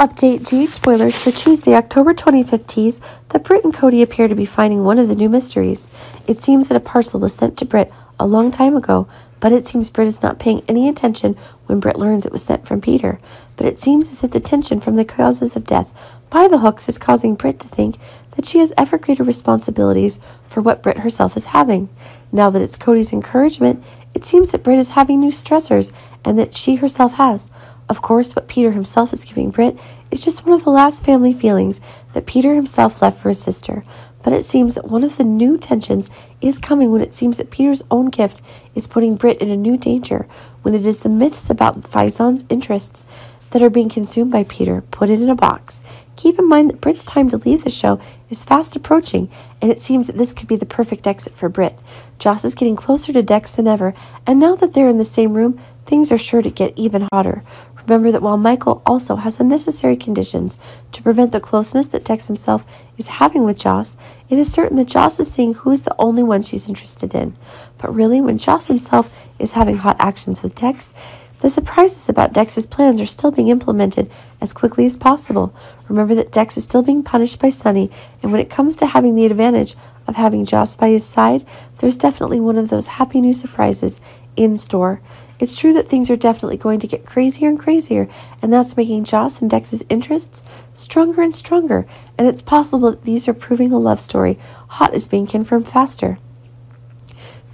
update GH spoilers for Tuesday, October 2015, that Britt and Cody appear to be finding one of the new mysteries. It seems that a parcel was sent to Britt a long time ago, but it seems Britt is not paying any attention when Britt learns it was sent from Peter. But it seems as if the tension from the causes of death by the hooks is causing Britt to think that she has ever greater responsibilities for what Britt herself is having. Now that it's Cody's encouragement, it seems that Britt is having new stressors and that she herself has. Of course, what Peter himself is giving Britt is just one of the last family feelings that Peter himself left for his sister. But it seems that one of the new tensions is coming when it seems that Peter's own gift is putting Britt in a new danger, when it is the myths about Faison's interests that are being consumed by Peter, put it in a box. Keep in mind that Britt's time to leave the show is fast approaching, and it seems that this could be the perfect exit for Britt. Joss is getting closer to Dex than ever, and now that they're in the same room, things are sure to get even hotter. Remember that while Michael also has unnecessary conditions to prevent the closeness that Dex himself is having with Joss, it is certain that Joss is seeing who is the only one she's interested in. But really, when Joss himself is having hot actions with Dex, the surprises about Dex's plans are still being implemented as quickly as possible. Remember that Dex is still being punished by Sunny, and when it comes to having the advantage of having Joss by his side, there's definitely one of those happy new surprises in store. It's true that things are definitely going to get crazier and crazier, and that's making Joss and Dex's interests stronger and stronger, and it's possible that these are proving a love story hot is being confirmed faster.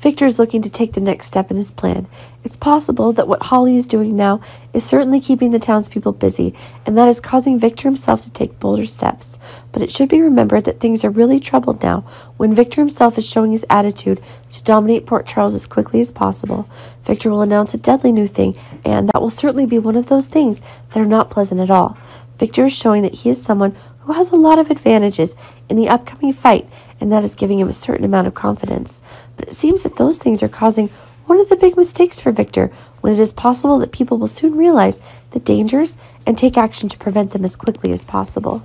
Victor is looking to take the next step in his plan. It's possible that what Holly is doing now is certainly keeping the townspeople busy, and that is causing Victor himself to take bolder steps. But it should be remembered that things are really troubled now when Victor himself is showing his attitude to dominate Port Charles as quickly as possible. Victor will announce a deadly new thing, and that will certainly be one of those things that are not pleasant at all. Victor is showing that he is someone who has a lot of advantages in the upcoming fight, and that is giving him a certain amount of confidence. But it seems that those things are causing one of the big mistakes for Victor, when it is possible that people will soon realize the dangers and take action to prevent them as quickly as possible.